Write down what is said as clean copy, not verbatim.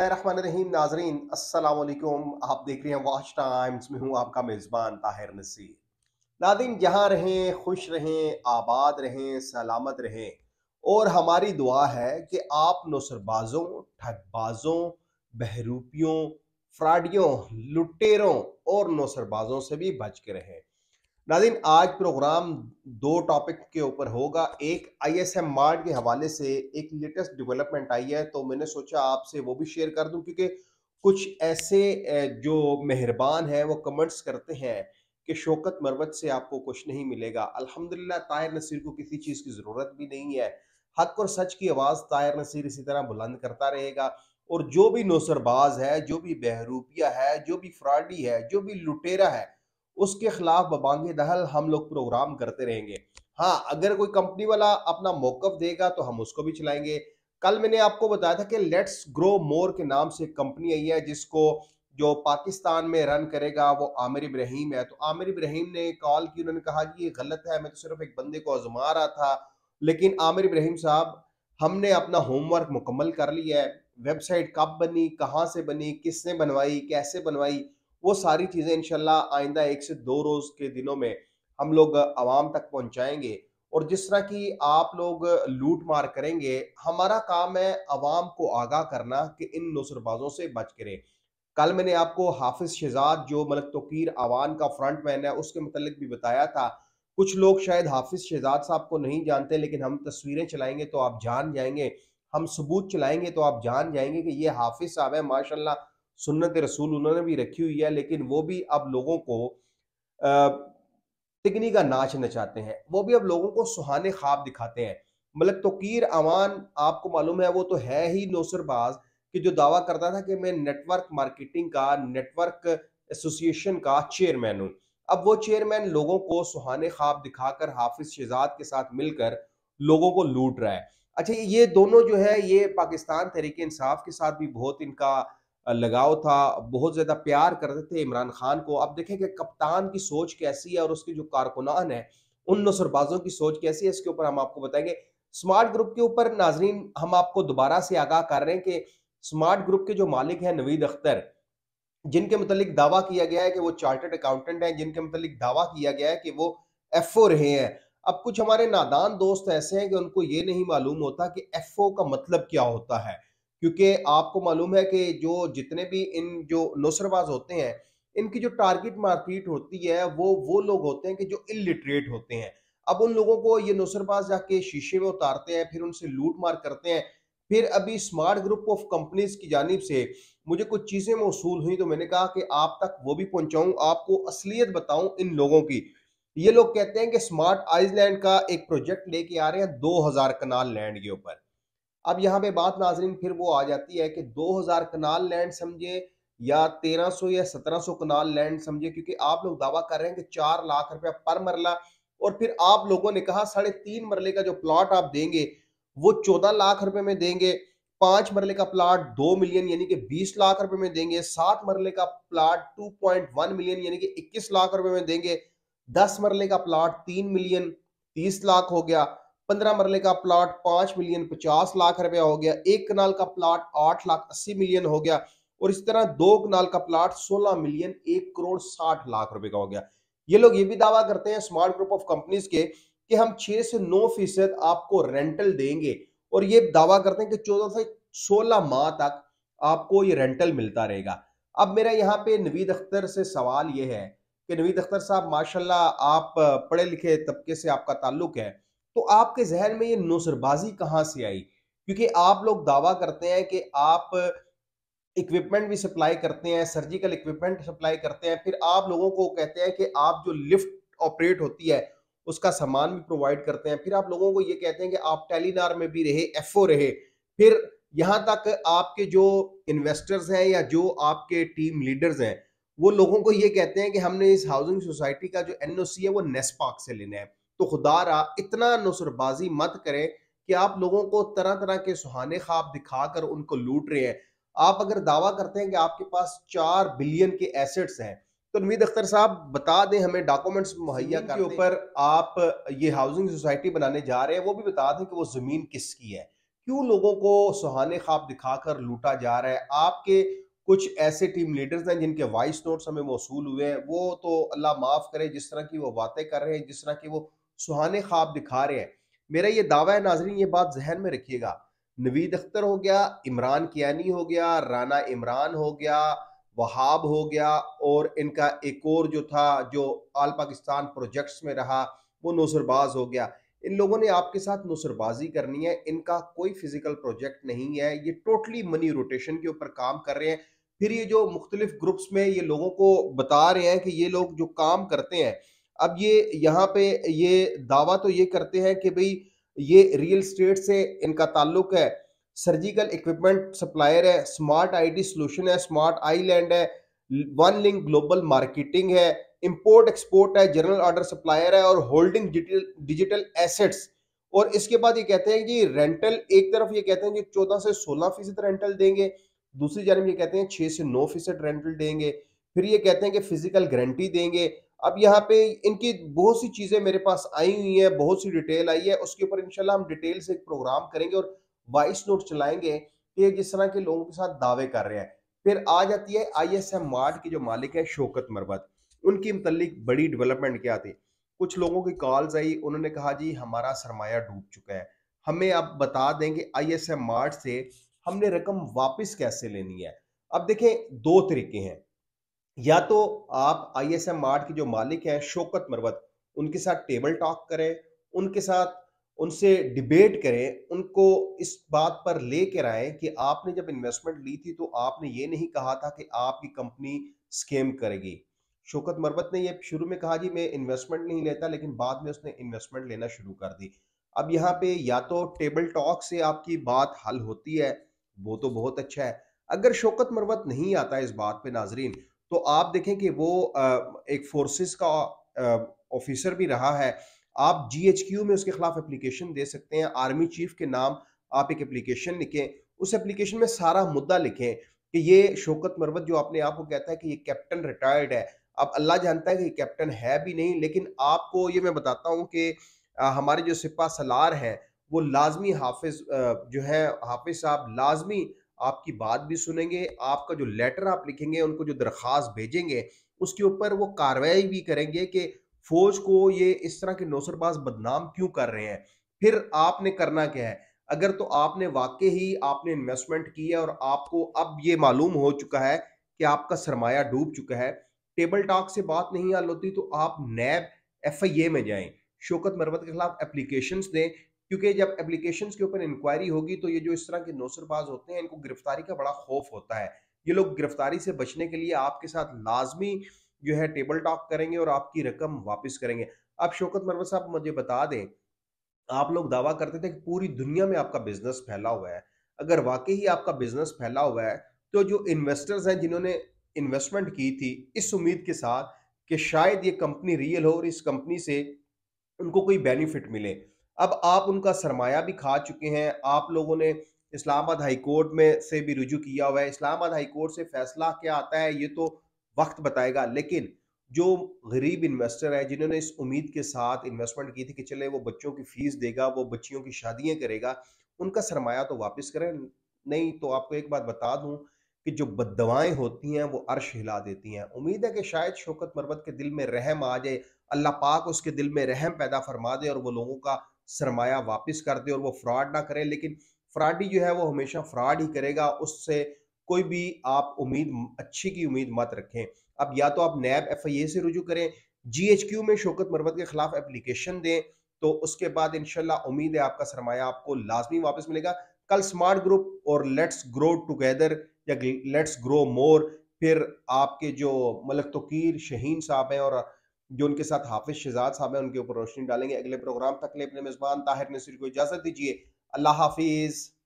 बिस्मिल्लाहिर्रहमानिर्रहीम नाजरीन, अस्सलाम वालेकुम। आप देख रहे हैं वॉच टाइम्स, मैं हूं आपका मेज़बान ताहिर नसीर। नादिन, जहां रहें खुश रहें, आबाद रहें, सलामत रहें, और हमारी दुआ है कि आप नौसरबाजों, ठगबाजों, बहरूपियों, फ्राडियों, लुटेरों और नौसरबाजों से भी बच के रहें। नाज़रीन, आज प्रोग्राम दो टॉपिक के ऊपर होगा। एक ISM मार्ट के हवाले से एक लेटेस्ट डेवलपमेंट आई है, तो मैंने सोचा आपसे वो भी शेयर कर दूं, क्योंकि कुछ ऐसे जो मेहरबान हैं वो कमेंट्स करते हैं कि शौकत मरवत से आपको कुछ नहीं मिलेगा। अल्हम्दुलिल्लाह, ताहिर नसीर को किसी चीज़ की ज़रूरत भी नहीं है। हक और सच की आवाज़ ताहिर नसीर इसी तरह बुलंद करता रहेगा, और जो भी नौसरबाज है, जो भी बहरूपिया है, जो भी फ्रॉडी है, जो भी लुटेरा है, उसके खिलाफ बबांगे दहल हम लोग प्रोग्राम करते रहेंगे। हाँ, अगर कोई कंपनी वाला अपना मौकफ देगा तो हम उसको भी चलाएंगे। कल मैंने आपको बताया था कि लेट्स ग्रो मोर के नाम से कंपनी आई है, जिसको जो पाकिस्तान में रन करेगा वो आमिर इब्राहिम है। तो आमिर इब्राहिम ने कॉल की, उन्होंने कहा कि ये गलत है, मैं तो सिर्फ एक बंदे को आजमा रहा था। लेकिन आमिर इब्राहिम साहब, हमने अपना होमवर्क मुकम्मल कर लिया है। वेबसाइट कब बनी, कहाँ से बनी, किसने बनवाई, कैसे बनवाई, वो सारी चीज़ें इंशाल्लाह आइंदा 1 से 2 रोज़ के दिनों में हम लोग आवाम तक पहुंचाएंगे। और जिस तरह की आप लोग लूट मार करेंगे, हमारा काम है आवाम को आगाह करना कि इन नौसरबाजों से बच करें। कल मैंने आपको हाफिज शहजाद, जो मलिक तौकीर अवान का फ्रंट मैन है, उसके मतलब भी बताया था। कुछ लोग शायद हाफिज शहजाद साहब को नहीं जानते, लेकिन हम तस्वीरें चलाएंगे तो आप जान जाएंगे, हम सबूत चलाएंगे तो आप जान जाएंगे कि ये हाफिज साहब है। माशाल्लाह, सुन्नत रसूल उन्होंने भी रखी हुई है, लेकिन वो भी अब लोगों को तिकनी का नाच नचाते हैं, वो भी अब लोगों को सुहाने ख्वाब दिखाते हैं। मलिक तौकीर अवान, आपको मालूम है, वो तो है ही नौसरबाज, कि जो दावा करता था कि मैं नेटवर्क मार्केटिंग का, नेटवर्क एसोसिएशन का चेयरमैन हूँ। अब वो चेयरमैन लोगों को सुहाने ख्वाब दिखाकर हाफिज शहजाद के साथ मिलकर लोगों को लूट रहा है। अच्छा, ये दोनों जो है, ये पाकिस्तान तहरीक इंसाफ के साथ भी बहुत इनका लगाव था, बहुत ज़्यादा प्यार करते थे इमरान खान को। अब देखें कि कप्तान की सोच कैसी है और उसके जो कारकुनान हैं उन नौसरबाजों की सोच कैसी है, इसके ऊपर हम आपको बताएंगे। स्मार्ट ग्रुप के ऊपर नाजरीन हम आपको दोबारा से आगाह कर रहे हैं कि स्मार्ट ग्रुप के जो मालिक हैं नवीद अख्तर, जिनके मतलब दावा किया गया है कि वो चार्टर्ड अकाउंटेंट हैं, जिनके मतलब दावा किया गया है कि वो FO रहे हैं। अब कुछ हमारे नादान दोस्त ऐसे हैं कि उनको ये नहीं मालूम होता कि FO का मतलब क्या होता है, क्योंकि आपको मालूम है कि जो जितने भी इन जो नौसरबाज होते हैं, इनकी जो टारगेट मार्केट होती है वो लोग होते हैं कि जो इलिटरेट होते हैं। अब उन लोगों को ये नौसरबाज जाके शीशे में उतारते हैं, फिर उनसे लूट मार करते हैं। फिर अभी स्मार्ट ग्रुप ऑफ कंपनीज की जानिब से मुझे कुछ चीज़ें मौसूल हुई, तो मैंने कहा कि आप तक वो भी पहुँचाऊँ, आपको असलियत बताऊँ इन लोगों की। ये लोग कहते हैं कि स्मार्ट आइलैंड का एक प्रोजेक्ट लेके आ रहे हैं 2000 कनाल लैंड के ऊपर। अब यहाँ पे बात नाजरीन फिर वो आ जाती है कि 2000 कनाल लैंड समझे या 1300 या 1700 कनाल लैंड समझे, क्योंकि आप लोग दावा कर रहे हैं कि 4 लाख रुपया पर मरला, और फिर आप लोगों ने कहा 3.5 मरले का जो प्लाट आप देंगे वो 14 लाख रुपए में देंगे, 5 मरले का प्लाट 2 मिलियन यानी कि 20 लाख रुपए में देंगे, 7 मरले का प्लाट 2.1 मिलियन यानी कि 21 लाख रुपए में देंगे, 10 मरले का प्लाट 3 मिलियन 30 लाख हो गया, 15 मरले का प्लाट 5 मिलियन 50 लाख रुपया हो गया, 1 कनाल का प्लाट 8 लाख 80 मिलियन हो गया, और इस तरह 2 कनाल का प्लाट 16 मिलियन 1 करोड़ 60 लाख रुपए का हो गया। ये लोग ये भी दावा करते हैं स्मार्ट ग्रुप ऑफ कंपनीज के कि हम 6 से 9% आपको रेंटल देंगे, और ये दावा करते हैं कि 14 से 16 माह तक आपको ये रेंटल मिलता रहेगा। अब मेरा यहाँ पे नवीद अख्तर से सवाल ये है कि नवीद अख्तर साहब, माशाल्लाह आप पढ़े लिखे तबके से आपका ताल्लुक है, तो आपके जहन में ये नौसरबाजी कहाँ से आई? क्योंकि आप लोग दावा करते हैं कि आप इक्विपमेंट भी सप्लाई करते हैं, सर्जिकल इक्विपमेंट सप्लाई करते हैं, फिर आप लोगों को कहते हैं कि आप जो लिफ्ट ऑपरेट होती है उसका सामान भी प्रोवाइड करते हैं, फिर आप लोगों को ये कहते हैं कि आप टेलीनार में भी रहे, FO रहे, फिर यहाँ तक आपके जो इन्वेस्टर्स हैं या जो आपके टीम लीडर्स हैं वो लोगों को ये कहते हैं कि हमने इस हाउसिंग सोसाइटी का जो NOC है वो नेस्पाक से लेना है। तो खुदारा इतना नौसरबाजी मत करें कि आप लोगों को तरह तरह के सुहाने ख्वाब दिखाकर उनको लूट रहे हैं। आप अगर दावा करते हैं कि आपके पास 4 बिलियन के एसेट्स हैं, तो नवीद अख्तर साहब बता दें हमें डॉक्यूमेंट्स मुहैया करने के ऊपर आप ये हाउसिंग सोसाइटी बनाने जा रहे हैं, वो भी बता दें कि वो ज़मीन किसकी है, क्यों लोगों को सुहाने ख्वाब दिखाकर लूटा जा रहा है। आपके कुछ ऐसे टीम लीडर्स हैं जिनके वॉइस नोट्स हमें मौसूल हुए हैं, वो तो अल्लाह माफ़ करे जिस तरह की वो बातें कर रहे हैं, जिस तरह के वो सुहाने ख्वाब दिखा रहे हैं। मेरा ये दावा है नाजरीन, ये बात जहन में रखिएगा, नवीद अख्तर हो गया, इमरान कियानी हो गया, राना इमरान हो गया, वहाब हो गया, और इनका एक और जो था जो आल पाकिस्तान प्रोजेक्ट्स में रहा वो नौसरबाज हो गया। इन लोगों ने आपके साथ नौसरबाजी करनी है, इनका कोई फिजिकल प्रोजेक्ट नहीं है, ये टोटली मनी रोटेशन के ऊपर काम कर रहे हैं। फिर ये जो मुख्तलिफ ग्रुप्स में ये लोगों को बता रहे हैं कि ये लोग जो काम करते हैं, अब ये यहाँ पे ये दावा तो ये करते हैं कि भाई ये रियल स्टेट से इनका ताल्लुक है, सर्जिकल इक्विपमेंट सप्लायर है, स्मार्ट आईडी सॉल्यूशन है, स्मार्ट आइलैंड है, वन लिंक ग्लोबल मार्केटिंग है, इंपोर्ट एक्सपोर्ट है, जनरल ऑर्डर सप्लायर है और होल्डिंग डिजिटल एसेट्स। और इसके बाद ये कहते हैं कि रेंटल, एक तरफ ये कहते हैं कि 14 से 16% रेंटल देंगे, दूसरी जानब ये कहते हैं 6 से 9% रेंटल देंगे, फिर ये कहते हैं कि फिजिकल गारंटी देंगे। अब यहाँ पे इनकी बहुत सी चीज़ें मेरे पास आई हुई हैं, बहुत सी डिटेल आई है, उसके ऊपर इंशाल्लाह हम डिटेल से एक प्रोग्राम करेंगे और वॉइस नोट चलाएंगे कि जिस तरह के लोगों के साथ दावे कर रहे हैं। फिर आ जाती है ISM मार्ट की जो मालिक है शौकत मरवत, उनकी मतलब बड़ी डेवलपमेंट क्या थी। कुछ लोगों की कॉल्स आई, उन्होंने कहा जी हमारा सरमाया डूब चुका है, हमें आप बता दें कि ISM मार्ट से हमने रकम वापस कैसे लेनी है। अब देखें दो तरीके हैं, या तो आप ISM मार्ट के जो मालिक हैं शौकत मरवत उनके साथ टेबल टॉक करें, उनके साथ उनसे डिबेट करें, उनको इस बात पर लेकर आए कि आपने जब इन्वेस्टमेंट ली थी तो आपने ये नहीं कहा था कि आपकी कंपनी स्कैम करेगी। शौकत मरवत ने ये शुरू में कहा जी मैं इन्वेस्टमेंट नहीं लेता, लेकिन बाद में उसने इन्वेस्टमेंट लेना शुरू कर दी। अब यहाँ पे या तो टेबल टॉक से आपकी बात हल होती है, वो तो बहुत अच्छा है। अगर शौकत मरवत नहीं आता इस बात पे नाजरीन, तो आप देखें कि वो एक फोर्सेस का ऑफिसर भी रहा है, आप GHQ में उसके खिलाफ एप्लीकेशन दे सकते हैं, आर्मी चीफ के नाम आप एक एप्लीकेशन लिखें, उस एप्लीकेशन में सारा मुद्दा लिखें कि ये शौकत मरवत जो अपने आप को कहता है कि ये कैप्टन रिटायर्ड है, अब अल्लाह जानता है कि कैप्टन है भी नहीं, लेकिन आपको ये मैं बताता हूँ कि हमारे जो सिपा सलार हैं वो लाजमी हाफिज जो है हाफिज साहब लाजमी आपकी बात भी सुनेंगे, आपका जो लेटर आप लिखेंगे, उनको जो दरख्वास्त भेजेंगे उसके ऊपर वो कार्रवाई भी करेंगे कि फौज को ये इस तरह के नौसरबाज बदनाम क्यों कर रहे हैं। फिर आपने करना क्या है, अगर तो आपने वाकई ही आपने इन्वेस्टमेंट की है और आपको अब ये मालूम हो चुका है कि आपका सरमाया डूब चुका है, टेबल टॉक से बात नहीं हल होती तो आप NAB FIA में जाएं, शौकत मरवत के खिलाफ एप्लीकेशंस दें, क्योंकि जब एप्लीकेशंस के ऊपर इंक्वायरी होगी तो ये जो इस तरह के नौसरबाज होते हैं इनको गिरफ्तारी का बड़ा खौफ होता है। ये लोग गिरफ्तारी से बचने के लिए आपके साथ लाजमी जो है टेबल टॉक करेंगे और आपकी रकम वापस करेंगे। अब शौकत मरवत साहब मुझे बता दें, आप लोग दावा करते थे कि पूरी दुनिया में आपका बिजनेस फैला हुआ है, अगर वाकई ही आपका बिजनेस फैला हुआ है तो जो इन्वेस्टर्स हैं जिन्होंने इन्वेस्टमेंट की थी इस उम्मीद के साथ कि शायद ये कंपनी रियल हो और इस कंपनी से उनको कोई बेनिफिट मिले, अब आप उनका सरमाया भी खा चुके हैं। आप लोगों ने इस्लामाबाद हाई कोर्ट में से भी रुजू किया हुआ है, इस्लामाबाद हाई कोर्ट से फैसला क्या आता है ये तो वक्त बताएगा, लेकिन जो गरीब इन्वेस्टर है जिन्होंने इस उम्मीद के साथ इन्वेस्टमेंट की थी कि चले वो बच्चों की फीस देगा, वो बच्चियों की शादियाँ करेगा, उनका सरमाया तो वापस करें। नहीं तो आपको एक बात बता दूँ कि जो बददुआएं होती हैं वो अर्श हिला देती हैं। उम्मीद है कि शायद शौकत मरवत के दिल में रहम आ जाए, अल्लाह पाक उसके दिल में रहम पैदा फरमा दे और वो लोगों का सरमाया वापस कर दे और वो फ्रॉड ना करे, लेकिन फ्रॉडी जो है वो हमेशा फ्रॉड ही करेगा, उससे कोई भी आप उम्मीद अच्छी की उम्मीद मत रखें। अब या तो आप NAB FIA से रुजू करें, GHQ में शौकत मरवत के खिलाफ एप्लीकेशन दें, तो उसके बाद इंशाल्लाह उम्मीद है आपका सरमाया आपको लाजमी वापस मिलेगा। कल स्मार्ट ग्रुप और लेट्स ग्रो टुगेदर या लेट्स ग्रो मोर, फिर आपके जो मलिक तौकीर शहीन साहब हैं और जो उनके साथ हाफिज शहजाद साहब हैं उनके ऊपर रोशनी डालेंगे। अगले प्रोग्राम तक ले अपने मेज़बान ताहिर नसीर को इजाज़त दीजिए। अल्लाह हाफिज़।